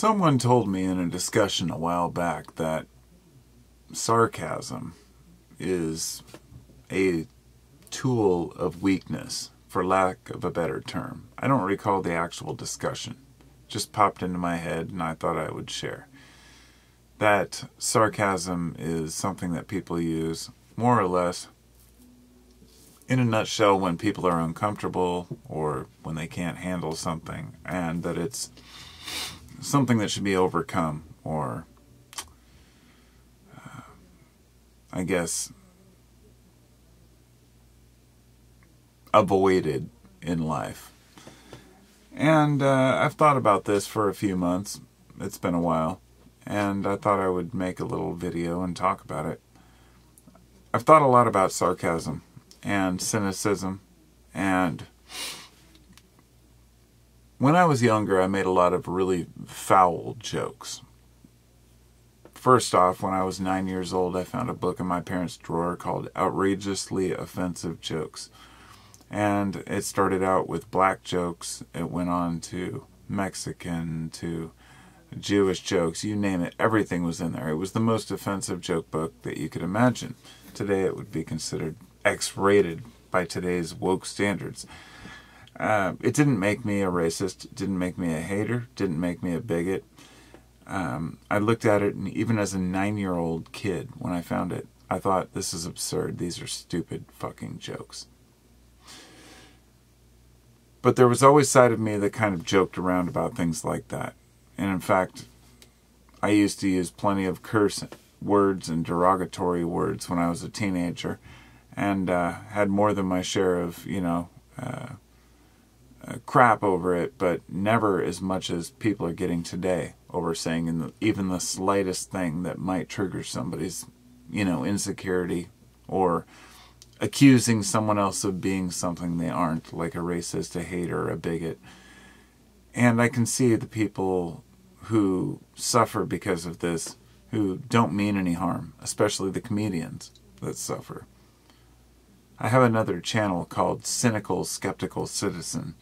Someone told me in a discussion a while back that sarcasm is a tool of weakness, for lack of a better term. I don't recall the actual discussion. It just popped into my head and I thought I would share. That sarcasm is something that people use more or less in a nutshell when people are uncomfortable or when they can't handle something, and that it's something that should be overcome or I guess avoided in life. And I've thought about this for a few months. It's been a while, and I thought I would make a little video and talk about it. I've thought a lot about sarcasm and cynicism, and when I was younger I made a lot of really foul jokes. First off, when I was 9 years old I found a book in my parents' drawer called Outrageously Offensive Jokes. And it started out with black jokes, it went on to Mexican, to Jewish jokes, you name it, everything was in there. It was the most offensive joke book that you could imagine. Today it would be considered X-rated by today's woke standards. It didn't make me a racist, it didn't make me a hater, it didn't make me a bigot. I looked at it, and even as a 9-year-old kid, when I found it, I thought, this is absurd, these are stupid fucking jokes. But there was always a side of me that kind of joked around about things like that. And in fact, I used to use plenty of curse words and derogatory words when I was a teenager. And had more than my share of, you know, crap over it. But never as much as people are getting today over saying even the slightest thing that might trigger somebody's, you know, insecurity, or accusing someone else of being something they aren't, like a racist, a hater, a bigot. And I can see the people who suffer because of this, who don't mean any harm, especially the comedians that suffer. I have another channel called Cynical Skeptical Citizen,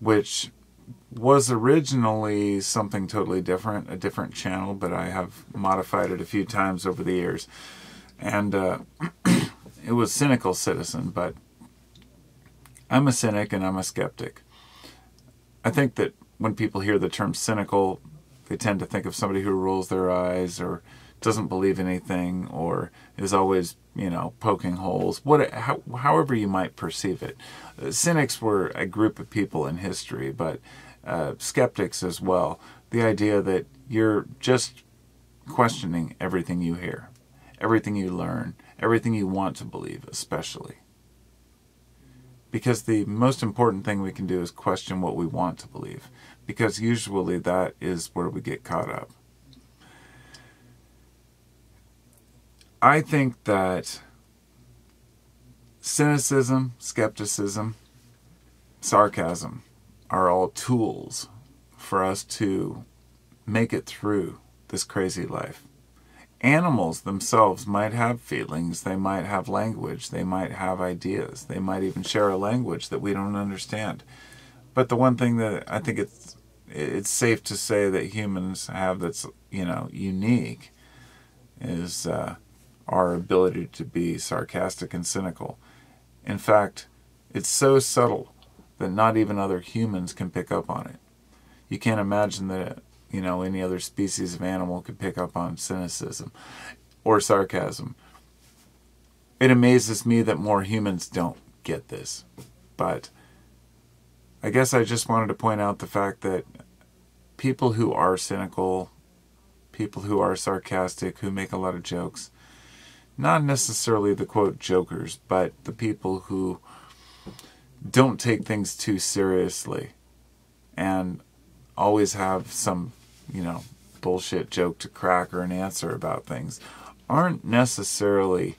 which was originally something totally different, a different channel, but I have modified it a few times over the years. And it was Cynical Citizen, but I'm a cynic and I'm a skeptic. I think that when people hear the term cynical, they tend to think of somebody who rolls their eyes or doesn't believe anything or is always, you know, poking holes, however you might perceive it. Cynics were a group of people in history, but skeptics as well. The idea that you're just questioning everything you hear, everything you learn, everything you want to believe, especially. Because the most important thing we can do is question what we want to believe. Because usually that is where we get caught up. I think that cynicism, skepticism, sarcasm are all tools for us to make it through this crazy life. Animals themselves might have feelings, they might have language, they might have ideas, they might even share a language that we don't understand. But the one thing that I think it's safe to say that humans have that's, you know, unique is our ability to be sarcastic and cynical. In fact, it's so subtle that not even other humans can pick up on it. You can't imagine that, you know, any other species of animal could pick up on cynicism or sarcasm. It amazes me that more humans don't get this. But I guess I just wanted to point out the fact that people who are cynical, people who are sarcastic, who make a lot of jokes, not necessarily the quote jokers, but the people who don't take things too seriously and always have some, you know, bullshit joke to crack or an answer about things, don't necessarily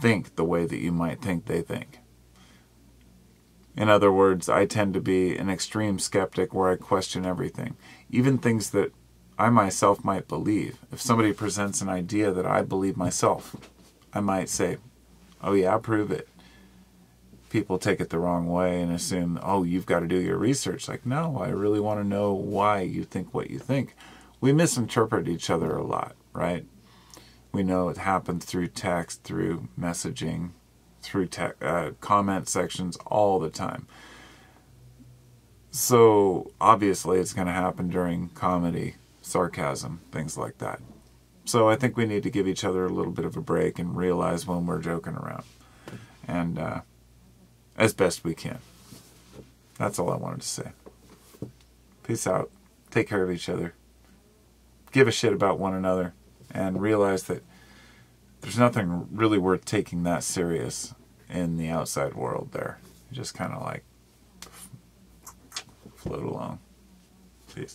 think the way that you might think they think. In other words, I tend to be an extreme skeptic where I question everything, even things that I myself might believe. If somebody presents an idea that I believe myself, I might say, oh yeah, prove it. people take it the wrong way and assume, oh, you've got to do your research. Like, no, I really want to know why you think what you think. We misinterpret each other a lot, right? We know it happens through text, through messaging, through comment sections all the time. So obviously it's going to happen during comedy, sarcasm, things like that. So I think we need to give each other a little bit of a break and realize when we're joking around. And as best we can. That's all I wanted to say. Peace out. Take care of each other. Give a shit about one another. And realize that there's nothing really worth taking that serious in the outside world there. You just kind of like float along.